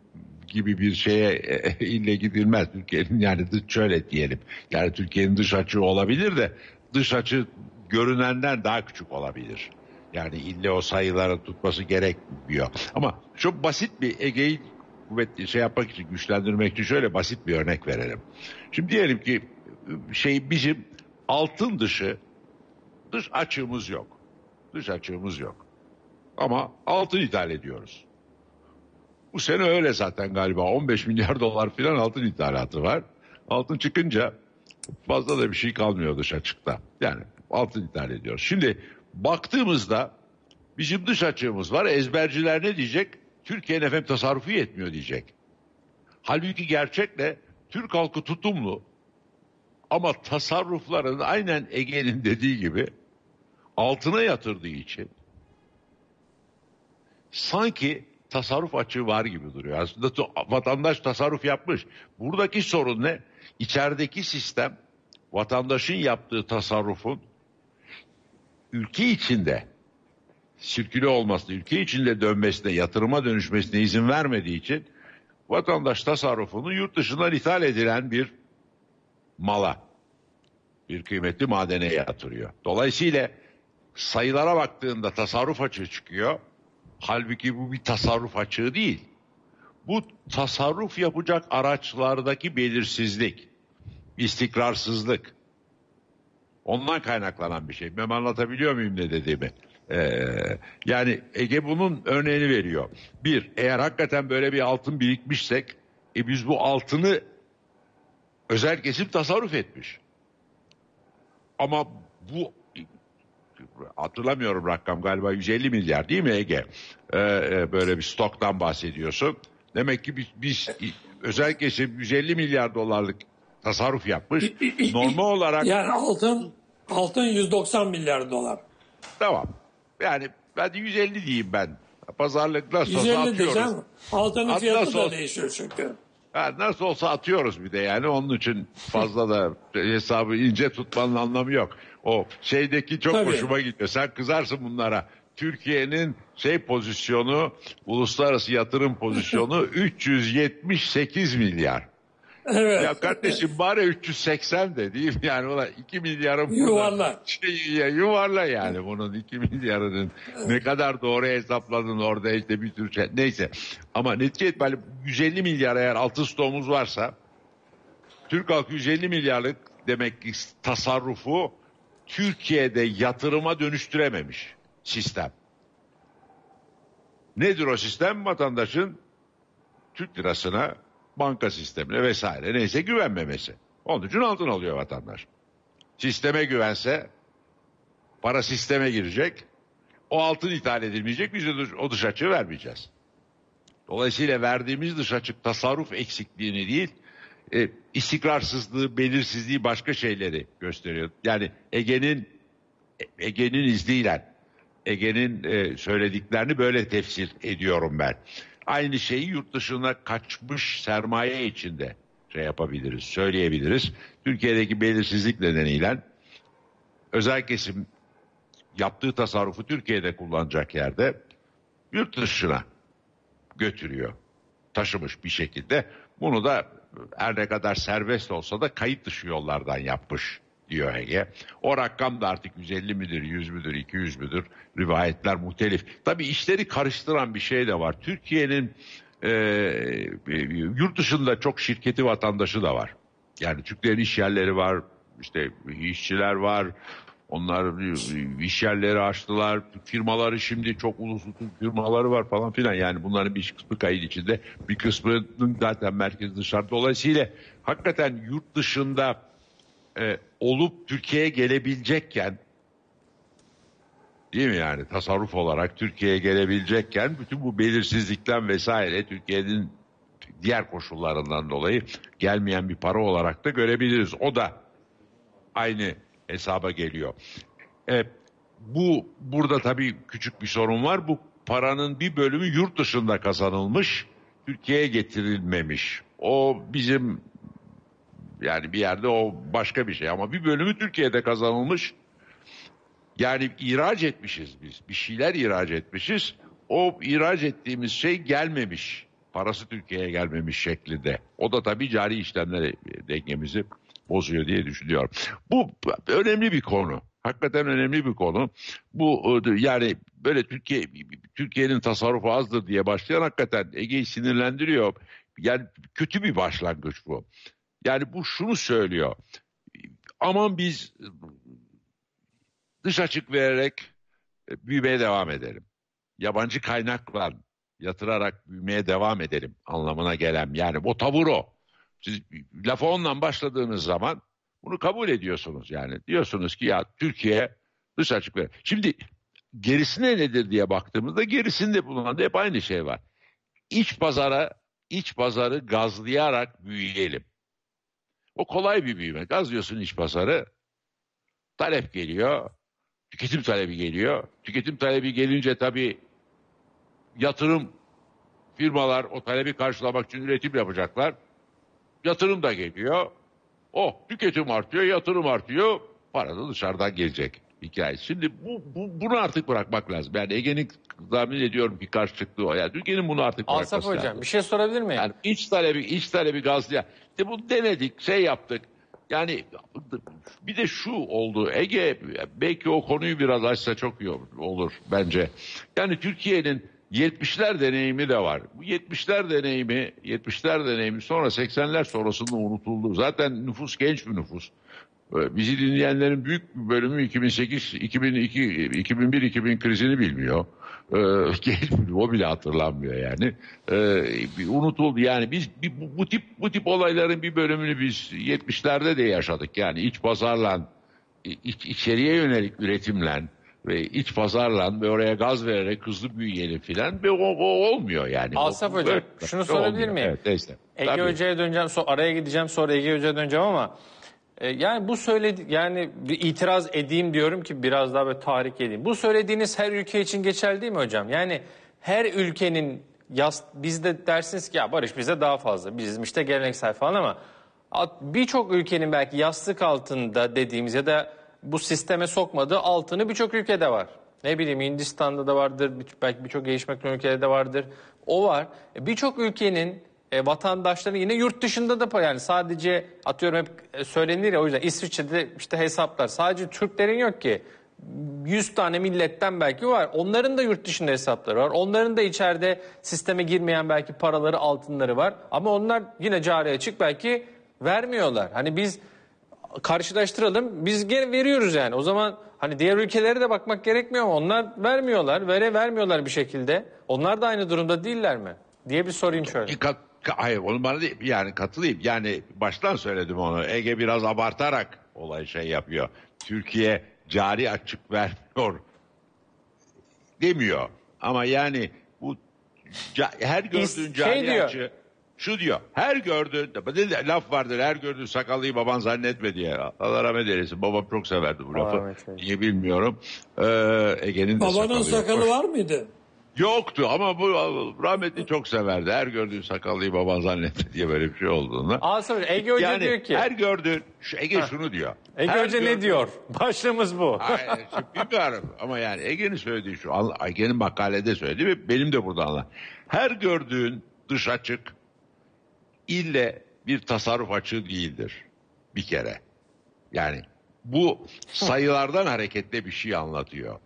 gibi bir şeye ille gidilmez. Türkiye'nin yani şöyle diyelim. Yani Türkiye'nin dış açığı olabilir de dış açığı görünenden daha küçük olabilir. Yani ille o sayıları tutması gerekmiyor. Ama çok basit bir Ege'yi kuvvetli şey yapmak için, güçlendirmek için şöyle basit bir örnek verelim. Şimdi diyelim ki şey bizim altın dışı dış açığımız yok. Dış açığımız yok. Ama altın ithal ediyoruz. Bu sene öyle zaten galiba on beş milyar dolar falan altın ithalatı var. Altın çıkınca fazla da bir şey kalmıyor dış açıkta. Yani altın ithal ediyoruz. Şimdi baktığımızda bizim dış açığımız var. Ezberciler ne diyecek? Türkiye'nin efendim tasarrufu yetmiyor diyecek. Halbuki gerçekle Türk halkı tutumlu ama tasarrufların aynen Ege'nin dediği gibi altına yatırdığı için sanki tasarruf açığı var gibi duruyor. Aslında vatandaş tasarruf yapmış. Buradaki sorun ne? İçerideki sistem vatandaşın yaptığı tasarrufun ülke içinde sirküle olmasına, ülke içinde dönmesine, yatırıma dönüşmesine izin vermediği için vatandaş tasarrufunu yurt dışından ithal edilen bir mala, bir kıymetli madene yatırıyor. Dolayısıyla sayılara baktığında tasarruf açığı çıkıyor. Halbuki bu bir tasarruf açığı değil. Bu tasarruf yapacak araçlardaki belirsizlik, istikrarsızlık, ondan kaynaklanan bir şey. Ben anlatabiliyor muyum ne dediğimi? Ee, yani Ege bunun örneğini veriyor. Bir, eğer hakikaten böyle bir altın birikmişsek, e biz bu altını özel kesim tasarruf etmiş. Ama bu hatırlamıyorum rakam galiba yüz elli milyar değil mi Ege? Ee, böyle bir stoktan bahsediyorsun. Demek ki biz, biz özel kesim yüz elli milyar dolarlık tasarruf yapmış. Normal olarak yani altın altın yüz doksan milyar dolar. Tamam. Yani ben de yüz elli diyeyim ben. Pazarlıkla sosa atıyoruz. Altının At fiyatı da olsa değişiyor çünkü. Ha, nasıl olsa atıyoruz bir de yani onun için fazla da hesabı ince tutmanın anlamı yok. O şeydeki çok tabii hoşuma gidiyor. Sen kızarsın bunlara. Türkiye'nin şey pozisyonu, uluslararası yatırım pozisyonu üç yüz yetmiş sekiz milyar. Evet. Ya kardeşim bari üç yüz seksen de değil mi? Yani ulan iki milyarın yuvarla. Şey, ya, yuvarla yani bunun iki milyarının ne kadar doğru hesapladın orada işte bir tür şey. Neyse ama netice itibariyle yüz elli milyar eğer altın stoğumuz varsa Türk halkı yüz elli milyarlık demek ki tasarrufu Türkiye'de yatırıma dönüştürememiş sistem. Nedir o sistem? Vatandaşın Türk lirasına banka sistemine vesaire neyse güvenmemesi. Onun için altın alıyor vatandaş. Sisteme güvense para sisteme girecek. O altın ithal edilmeyecek, biz o dış açığı vermeyeceğiz. Dolayısıyla verdiğimiz dış açık tasarruf eksikliğini değil, e, istikrarsızlığı, belirsizliği, başka şeyleri gösteriyor. Yani Ege'nin Ege'nin izniyle, Ege'nin e, söylediklerini böyle tefsir ediyorum ben. Aynı şeyi yurt dışına kaçmış sermaye içinde şey yapabiliriz, söyleyebiliriz. Türkiye'deki belirsizlik nedeniyle özel kesim yaptığı tasarrufu Türkiye'de kullanacak yerde yurt dışına götürüyor, taşımış bir şekilde. Bunu da her ne kadar serbest olsa da kayıt dışı yollardan yapmış diyor Ege. O rakam da artık yüz elli midir, yüz müdür, iki yüz müdür, rivayetler muhtelif. Tabii işleri karıştıran bir şey de var. Türkiye'nin e, yurt dışında çok şirketi, vatandaşı da var. Yani Türklerin iş yerleri var, işte işçiler var. Onlar iş yerleri açtılar, firmaları şimdi çok uluslu firmaları var falan filan. Yani bunların bir kısmı kayıt içinde, bir kısmının zaten merkezi dışarıda. Dolayısıyla hakikaten yurt dışında e, olup Türkiye'ye gelebilecekken, değil mi yani tasarruf olarak Türkiye'ye gelebilecekken bütün bu belirsizlikten vesaire Türkiye'nin diğer koşullarından dolayı gelmeyen bir para olarak da görebiliriz. O da aynı hesaba geliyor. E, bu burada tabii küçük bir sorun var. Bu paranın bir bölümü yurt dışında kazanılmış, Türkiye'ye getirilmemiş. O bizim yani bir yerde o başka bir şey ama bir bölümü Türkiye'de kazanılmış. Yani ihraç etmişiz biz. Bir şeyler ihraç etmişiz. O ihraç ettiğimiz şey gelmemiş. Parası Türkiye'ye gelmemiş şeklinde. O da tabii cari işlemler dengemizi bozuyor diye düşünüyorum. Bu önemli bir konu. Hakikaten önemli bir konu. Bu yani böyle Türkiye Türkiye'nin tasarrufu azdır diye başlayan hakikaten Ege'yi sinirlendiriyor. Yani kötü bir başlangıç bu. Yani bu şunu söylüyor. Aman biz dış açık vererek büyümeye devam edelim. Yabancı kaynaklar yatırarak büyümeye devam edelim anlamına gelen. Yani o tavır o. Siz lafı ondan başladığınız zaman bunu kabul ediyorsunuz yani. Diyorsunuz ki ya Türkiye dış açık ver. Şimdi gerisine nedir diye baktığımızda gerisinde bulunan da hep aynı şey var. İç pazara, iç pazarı gazlayarak büyüyelim. O kolay bir büyüme. Gazlıyorsun iç pazarı. Talep geliyor. Tüketim talebi geliyor. Tüketim talebi gelince tabii yatırım firmalar o talebi karşılamak için üretim yapacaklar. Yatırım da geliyor. Oh, tüketim artıyor, yatırım artıyor. Para da dışarıdan gelecek hikayesi. Şimdi bu, bu bunu artık bırakmak lazım. Yani Ege'nin tahmin ediyorum ki karşı çıktığı o. Yani Türkiye'nin bunu artık bırakması Asaf lazım. Asaf hocam bir şey sorabilir miyim? Yani iç talebi, iç talebi gazlıyor. İşte bunu denedik, şey yaptık. Yani bir de şu oldu. Ege belki o konuyu biraz açsa çok iyi olur bence. Yani Türkiye'nin yetmişler deneyimi de var. Bu yetmişler deneyimi, yetmişler deneyimi sonra seksenler sonrasında unutuldu. Zaten nüfus genç bir nüfus. Bizi dinleyenlerin büyük bir bölümü iki bin sekiz, iki bin iki, iki bin bir, iki bin krizini bilmiyor. O bile hatırlanmıyor yani. Unutuldu yani. Biz bu, bu tip bu tip olayların bir bölümünü biz yetmişlerde de yaşadık. Yani iç pazarla, iç, içeriye yönelik üretimle ve iç pazarlan ve oraya gaz vererek hızlı büyüyelim filan ve o, o olmuyor yani. Asaf Hocam böyle, şunu sorabilir miyim? Evet, neyse. Ege tabii. Hoca'ya döneceğim, so araya gideceğim sonra Ege Hoca'ya döneceğim ama e, yani bu söyledi yani bir itiraz edeyim diyorum ki biraz daha böyle tahrik edeyim. Bu söylediğiniz her ülke için geçerli değil mi hocam? Yani her ülkenin yas bizde dersiniz ki ya Barış bize daha fazla bizim işte geleneksel falan ama birçok ülkenin belki yastık altında dediğimiz ya da bu sisteme sokmadığı altını birçok ülkede var. Ne bileyim Hindistan'da da vardır, belki birçok gelişmekte ülkelerde vardır. O var. Birçok ülkenin e, vatandaşları yine yurt dışında da yani sadece atıyorum hep söylenir ya o yüzden İsviçre'de işte hesaplar. Sadece Türklerin yok ki. yüz tane milletten belki var. Onların da yurt dışında hesapları var. Onların da içeride sisteme girmeyen belki paraları, altınları var. Ama onlar yine cari açık belki vermiyorlar. Hani biz karşılaştıralım. Biz geri veriyoruz yani. O zaman hani diğer ülkelere de bakmak gerekmiyor mu? Onlar vermiyorlar. Vere vermiyorlar bir şekilde. Onlar da aynı durumda değiller mi? Diye bir sorayım şöyle. Hayır, onu bana değil, yani katılayım. Yani baştan söyledim onu. Ege biraz abartarak olay şey yapıyor. Türkiye cari açık vermiyor demiyor. Ama yani bu her gördüğün cari şey açığı... Şu diyor, her gördüğün, laf vardır, her gördüğün sakallıyı baban zannetme diye. Allah rahmet eylesin, babam çok severdi bu lafı. Aa, niye bilmiyorum. Ee, Ege'nin de babanın sakalı var mıydı? Yoktu ama bu rahmetli çok severdi. Her gördüğün sakallıyı baban zannetti diye böyle bir şey olduğunu. Aslında Ege Hoca yani diyor ki. Her gördüğün, Ege şunu diyor. Ege her Hoca gördüğün, ne diyor? Başlığımız bu. Aynen, bilmiyorum ama yani Ege'nin söylediği şu, Ege'nin makalede söylediği ve benim de burada anla. Her gördüğün dış açık ille bir tasarruf açığı değildir bir kere. Yani bu sayılardan hareketle bir şey anlatıyor.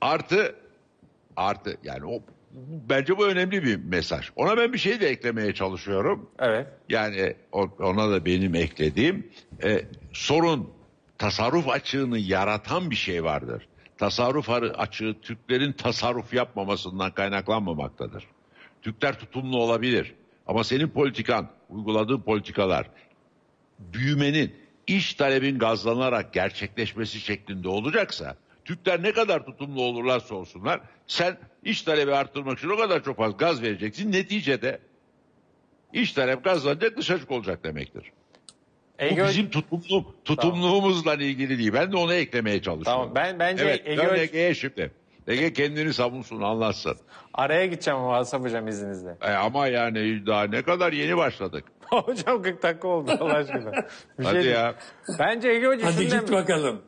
Artı Artı yani o bence bu önemli bir mesaj. Ona ben bir şey de eklemeye çalışıyorum. Evet. Yani ona da benim eklediğim e, sorun tasarruf açığını yaratan bir şey vardır. Tasarruf açığı Türklerin tasarruf yapmamasından kaynaklanmamaktadır. Türkler tutumlu olabilir ama senin politikan, uyguladığın politikalar büyümenin, iş talebin gazlanarak gerçekleşmesi şeklinde olacaksa Türkler ne kadar tutumlu olurlarsa olsunlar, sen iş talebi arttırmak için o kadar çok fazla gaz vereceksin. Neticede iş talep gazlanacak, dış açık olacak demektir. Ege... Bu bizim tutumlu, tutumluğumuzla tamam. ilgili değil. Ben de onu eklemeye çalışıyorum. Tamam. Ben bence evet, Ege... dön Ege'ye şimdi. Ege kendini savunsun, anlatsın. Araya gideceğim ama Asaf Hocam izninizle. E ama yani daha ne kadar yeni başladık. Hocam kırk dakika oldu Allah aşkına. Bir hadi şey ya. Değil. Bence Ege Hoca hadi git mi? Bakalım.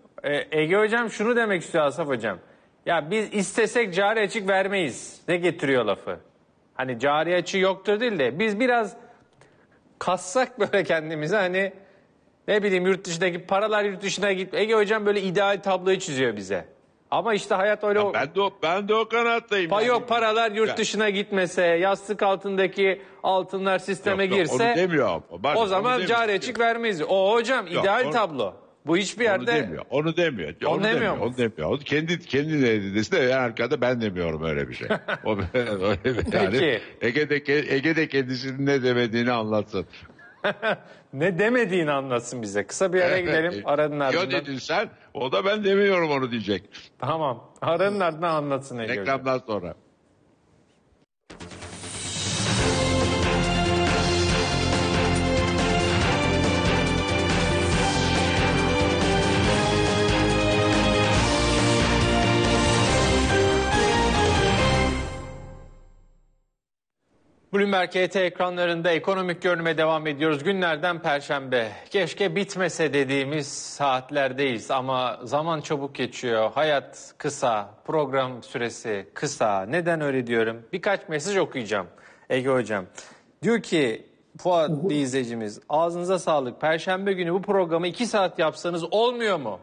Ege Hocam şunu demek istiyor Asaf Hocam. Ya biz istesek cari açık vermeyiz. Ne getiriyor lafı? Hani cari açığı yoktur değil de biz biraz kassak böyle kendimize, hani ne bileyim yurt dışındaki paralar yurt dışına git. Ege Hocam böyle ideal tabloyu çiziyor bize. Ama işte hayat öyle... Ya ben de o, ben de o kanattayım. Pa yani. Yok, paralar yurt dışına gitmese, yastık altındaki altınlar sisteme yok, girse... Yok, onu demiyor. Ben, o zaman onu cari açık vermeyiz. O hocam yok, ideal onu... tablo. Bu hiçbir yerde... Onu demiyor, onu demiyor. Onu, onu demiyor, demiyor onu demiyor. Onu kendi, kendi dediyse de arkada ben demiyorum öyle bir şey. O, öyle bir yani. Peki. Ege de, Ege de kendisinin ne demediğini anlatsın. Ne demediğini anlatsın bize. Kısa bir araya evet. gidelim. Aranın ardından. Yo dedin sen, o da ben demiyorum onu diyecek. Tamam, aranın ardından anlatsın Ege. Reklamdan sonra. BloombergHT ekranlarında ekonomik görünüme devam ediyoruz. Günlerden Perşembe. Keşke bitmese dediğimiz saatlerdeyiz ama zaman çabuk geçiyor. Hayat kısa, program süresi kısa. Neden öyle diyorum? Birkaç mesaj okuyacağım Ege Hocam. Diyor ki Fuat Bey izleyicimiz, ağzınıza sağlık. Perşembe günü bu programı iki saat yapsanız olmuyor mu?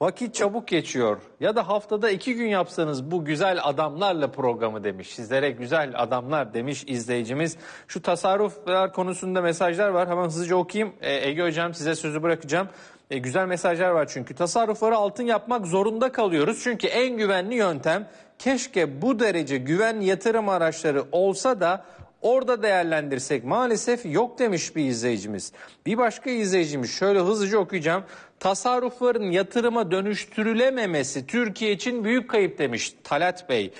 Vakit çabuk geçiyor. Ya da haftada iki gün yapsanız bu güzel adamlarla programı demiş. Sizlere güzel adamlar demiş izleyicimiz. Şu tasarruflar konusunda mesajlar var. Hemen hızlıca okuyayım. Ee, Ege Hocam size sözü bırakacağım. Ee, güzel mesajlar var çünkü. Tasarrufları altın yapmak zorunda kalıyoruz. Çünkü en güvenli yöntem, keşke bu derece güvenli yatırım araçları olsa da orada değerlendirsek, maalesef yok demiş bir izleyicimiz. Bir başka izleyicimiz, şöyle hızlıca okuyacağım. Tasarrufların yatırıma dönüştürülememesi Türkiye için büyük kayıp demiş Talat Bey.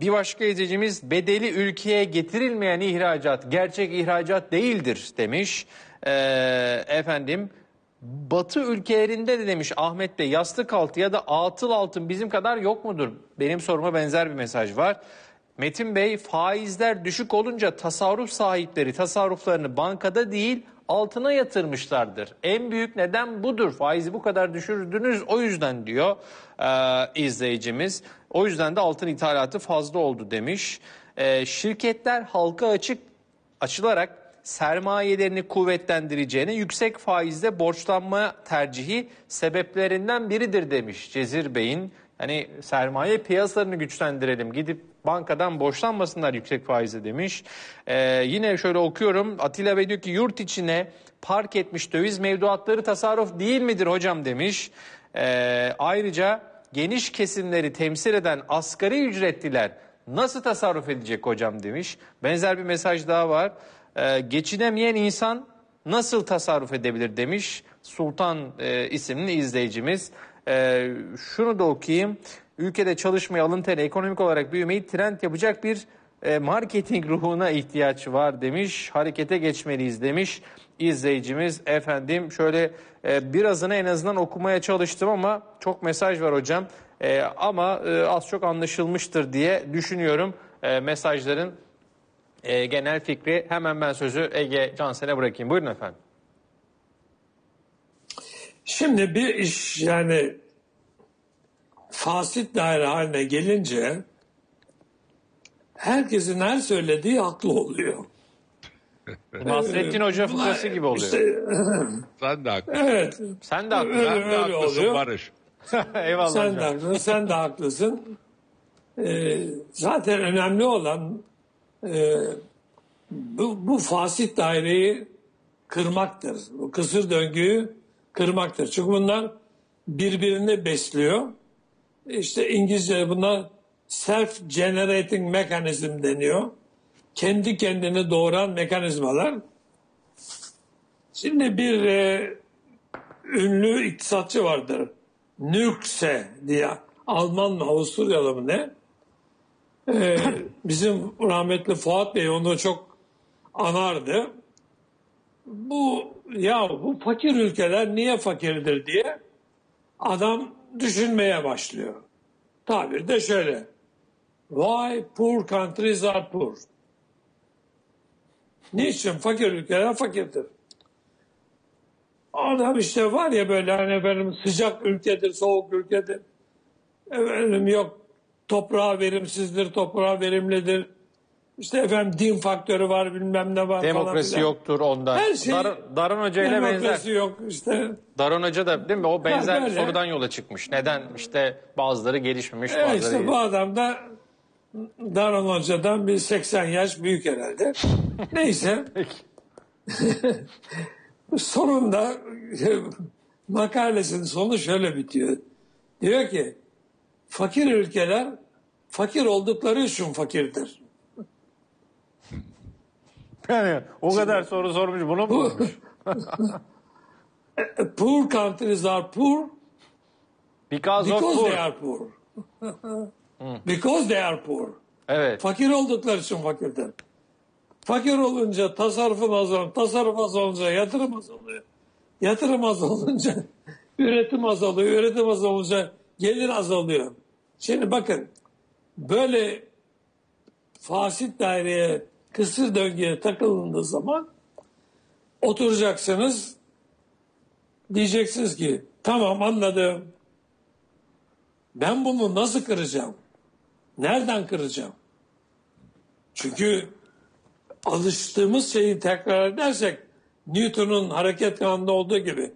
Bir başka izleyicimiz, bedeli ülkeye getirilmeyen ihracat gerçek ihracat değildir demiş. Ee, efendim Batı ülkelerinde de demiş Ahmet Bey, yastık altı ya da atıl altın bizim kadar yok mudur? Benim soruma benzer bir mesaj var. Metin Bey, faizler düşük olunca tasarruf sahipleri tasarruflarını bankada değil altına yatırmışlardır. En büyük neden budur. Faizi bu kadar düşürdünüz o yüzden diyor e, izleyicimiz. O yüzden de altın ithalatı fazla oldu demiş. E, şirketler halka açık açılarak sermayelerini kuvvetlendireceğine yüksek faizle borçlanma tercihi sebeplerinden biridir demiş Cezir Bey'in. Hani sermaye piyasalarını güçlendirelim, gidip bankadan borçlanmasınlar yüksek faizle demiş. Ee, yine şöyle okuyorum. Atilla Bey diyor ki yurt içine park etmiş döviz mevduatları tasarruf değil midir hocam demiş. Ee, ayrıca geniş kesimleri temsil eden asgari ücretliler nasıl tasarruf edecek hocam demiş. Benzer bir mesaj daha var. Ee, geçinemeyen insan nasıl tasarruf edebilir demiş Sultan e, isimli izleyicimiz. Ee, şunu da okuyayım. Ülkede çalışmaya alın teri, ekonomik olarak büyümeyi trend yapacak bir e, marketing ruhuna ihtiyaç var demiş. Harekete geçmeliyiz demiş izleyicimiz. Efendim şöyle e, birazını en azından okumaya çalıştım ama çok mesaj var hocam. E, ama e, az çok anlaşılmıştır diye düşünüyorum e, mesajların e, genel fikri. Hemen ben sözü Ege Cansen'e bırakayım. Buyurun efendim. Şimdi bir iş yani fasit daire haline gelince herkesin her söylediği haklı oluyor. Nasrettin Hoca fıkrası gibi oluyor. İşte, sen de haklısın. Evet. Sen de haklısın. Öyle, sen de haklısın oluyor. Barış. Eyvallah. Sen de haklısın. Sen de haklısın. Ee, zaten önemli olan e, bu, bu fasit daireyi kırmaktır. Bu kısır döngüyü kırmaktır. Çünkü bunlar birbirini besliyor. İşte İngilizce buna self-generating mechanism deniyor. Kendi kendini doğuran mekanizmalar. Şimdi bir e, ünlü iktisatçı vardır. Nürkse diye. Alman mı, Avusturyalı mı ne? E, bizim rahmetli Fuat Bey onu çok anardı. Bu ya bu fakir ülkeler niye fakirdir diye adam düşünmeye başlıyor. Tabir de şöyle. Why poor countries are poor? Niçin fakir ülkeler fakirdir? Adam işte var ya böyle hani efendim sıcak ülkedir, soğuk ülkedir. Efendim yok toprağa verimsizdir, toprağa verimlidir. İşte efendim din faktörü var, bilmem ne var. Demokrasi falan yoktur ondan. Her şey. Dar, Darun Hoca ile benzer. Demokrasi yok işte. Darun Hoca da değil mi? O benzer ha, bir sorudan yola çıkmış. Neden işte bazıları gelişmemiş, evet, bazıları işte bu adam da Darun Hoca'dan bir seksen yaş büyük herhalde. Neyse. Sonunda makalesinin sonu şöyle bitiyor. Diyor ki fakir ülkeler fakir oldukları için fakirdir. Yani o şimdi, kadar soru sormuş, bunu mu sormuş? Poor countries are poor because, because poor. they are poor. Because they are poor. Evet. Fakir oldukları için fakirdir. Fakir olunca tasarrufun azalıyor, tasarruf az olunca yatırım azalıyor. Yatırım az olunca üretim azalıyor, üretim az olunca gelir azalıyor. Şimdi bakın böyle fasit daireye, kısır döngüye takılındığı zaman oturacaksınız, diyeceksiniz ki tamam anladım, ben bunu nasıl kıracağım, nereden kıracağım? Çünkü alıştığımız şeyi tekrar edersek Newton'un hareket kanununda olduğu gibi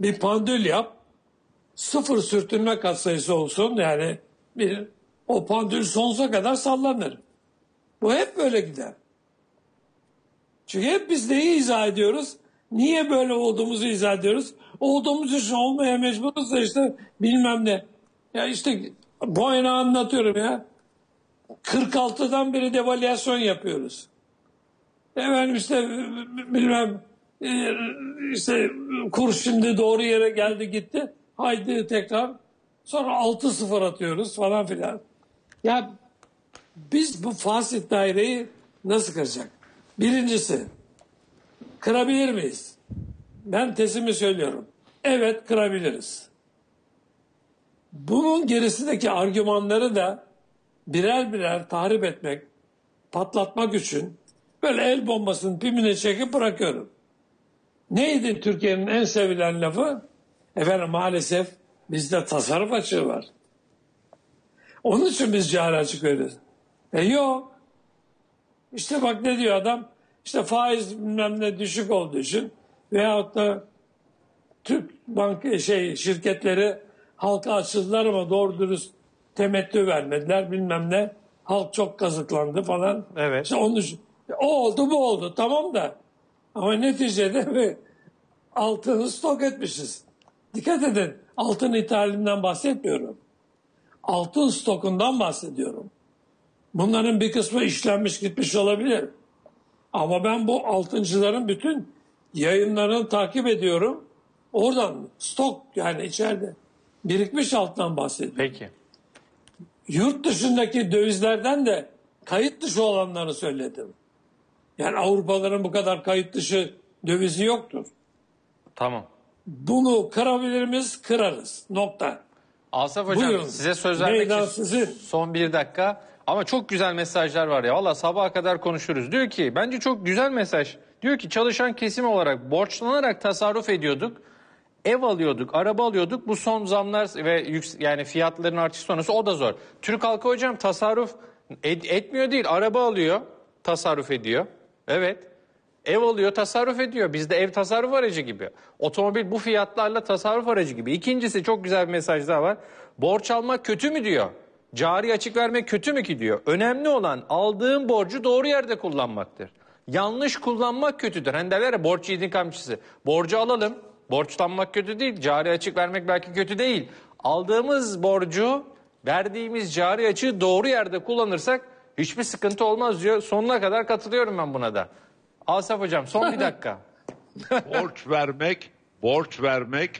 bir pandül yap, sıfır sürtünme katsayısı olsun, yani bir, o pandül sonsuza kadar sallanır. Bu hep böyle gider. Çünkü hep biz neyi izah ediyoruz? Niye böyle olduğumuzu izah ediyoruz? Olduğumuz için olmaya mecburuz da işte bilmem ne. Ya işte bu aynı anlatıyorum ya. kırk altıdan beri devalüasyon yapıyoruz. Efendim işte bilmem işte kur şimdi doğru yere geldi gitti. Haydi tekrar. Sonra altı sıfır atıyoruz falan filan. Ya biz bu fasit daireyi nasıl kıracak? Birincisi, kırabilir miyiz? Ben tezimi söylüyorum. Evet, kırabiliriz. Bunun gerisindeki argümanları da birer birer tahrip etmek, patlatmak için böyle el bombasının pimine çekip bırakıyorum. Neydi Türkiye'nin en sevilen lafı? Efendim maalesef bizde tasarruf açığı var. Onun için biz cari açık veriyoruz. E yok. İşte bak ne diyor adam, işte faiz bilmem ne düşük olduğu için veyahut da Türk bank şey şirketleri halka açıldılar ama doğru dürüst temettü vermediler bilmem ne, halk çok kazıklandı falan. Evet. İşte onun için, o oldu bu oldu tamam da ama neticede bir altını stok etmişiz. Dikkat edin, altın ithalinden bahsetmiyorum, altın stokundan bahsediyorum. Bunların bir kısmı işlenmiş gitmiş olabilir. Ama ben bu altıncıların bütün yayınlarını takip ediyorum. Oradan stok, yani içeride birikmiş altından bahsediyorum. Peki. Yurt dışındaki dövizlerden de kayıt dışı olanları söyledim. Yani Avrupalıların bu kadar kayıt dışı dövizi yoktur. Tamam. Bunu kırabiliriz, kırarız. Nokta. Asaf Hocam, buyurun, size söz vermek için son bir dakika. Ama çok güzel mesajlar var ya. Valla sabaha kadar konuşuruz. Diyor ki, bence çok güzel mesaj. Diyor ki, çalışan kesim olarak borçlanarak tasarruf ediyorduk. Ev alıyorduk, araba alıyorduk. Bu son zamlar ve yüks- yani fiyatların artışı sonrası o da zor. Türk halkı hocam tasarruf et- etmiyor değil. Araba alıyor, tasarruf ediyor. Evet. Ev alıyor, tasarruf ediyor. Bizde ev tasarruf aracı gibi. Otomobil bu fiyatlarla tasarruf aracı gibi. İkincisi, çok güzel bir mesaj daha var. Borç almak kötü mü diyor. Cari açık vermek kötü mü ki diyor. Önemli olan aldığın borcu doğru yerde kullanmaktır. Yanlış kullanmak kötüdür. Hani derler ya, borç yiğidin kamçısı. Borcu alalım. Borçlanmak kötü değil. Cari açık vermek belki kötü değil. Aldığımız borcu, verdiğimiz cari açığı doğru yerde kullanırsak hiçbir sıkıntı olmaz diyor. Sonuna kadar katılıyorum ben buna da. Asaf hocam, son bir dakika. Borç vermek, borç vermek,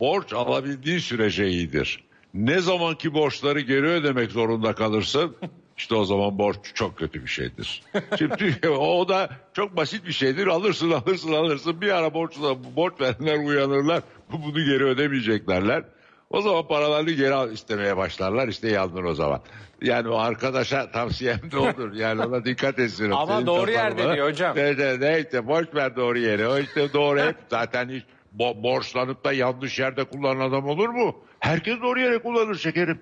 borç alabildiği sürece iyidir. Ne zamanki borçları geri ödemek zorunda kalırsın, işte o zaman borç çok kötü bir şeydir. Şimdi o da çok basit bir şeydir. Alırsın, alırsın, alırsın. Bir ara borçla, borç verenler uyanırlar. Bunu geri ödemeyeceklerler. O zaman paralarını geri istemeye başlarlar. İşte yandın o zaman. Yani o arkadaşa tavsiyem de olur. Yani ona dikkat etsin. Ama senin doğru yerde diyor hocam. Ne, ne, ne işte borç ver doğru yere. O işte doğru hep. Zaten hiç bo- borçlanıp da yanlış yerde kullanan adam olur mu? Herkes doğru yere kullanır şekerim.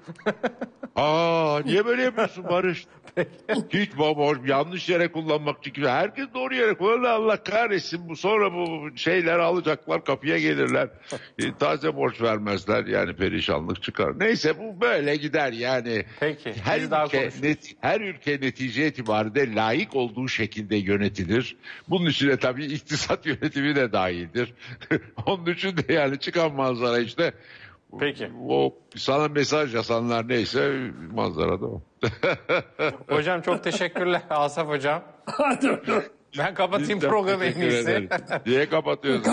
Aa, niye böyle yapıyorsun Barış? Hiç bo- yanlış yere kullanmak çünkü. Herkes doğru yere kullanır. Allah kahretsin. Bu sonra bu şeyleri alacaklar, kapıya gelirler. E, taze borç vermezler. Yani perişanlık çıkar. Neyse, bu böyle gider yani. Peki. Her ülke, net, her ülke netice itibariyle layık olduğu şekilde yönetilir. Bunun içine tabii iktisat yönetimi de dahildir. Onun için de yani çıkan manzara işte. Peki. O sana mesaj yazanlar neyse manzara da o. Hocam çok teşekkürler Asaf hocam. Ben kapatayım programı en iyisi. Niye kapatıyorsun?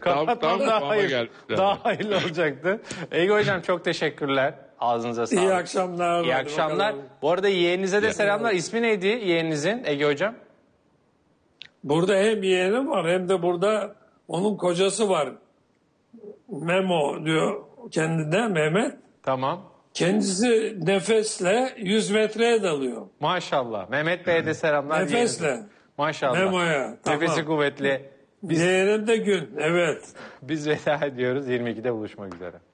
Kapatmam tam, daha, hayır, daha hayırlı olacaktı. Ege hocam çok teşekkürler. Ağzınıza sağlık. İyi akşamlar. İyi akşamlar. Bakalım. Bu arada yeğeninize de selamlar. İsmi neydi yeğeninizin Ege hocam? Burada hem yeğenim var hem de burada onun kocası var. Memo diyor kendine, Mehmet. Tamam. Kendisi nefesle yüz metreye dalıyor. Maşallah. Mehmet Bey'e de selamlar. Nefesle. Diyelim. Maşallah. Memo'ya. Nefesi tamam. Kuvvetli. Biz... Yeğenim de gün. Evet. Biz veda ediyoruz. yirmi ikide buluşmak üzere.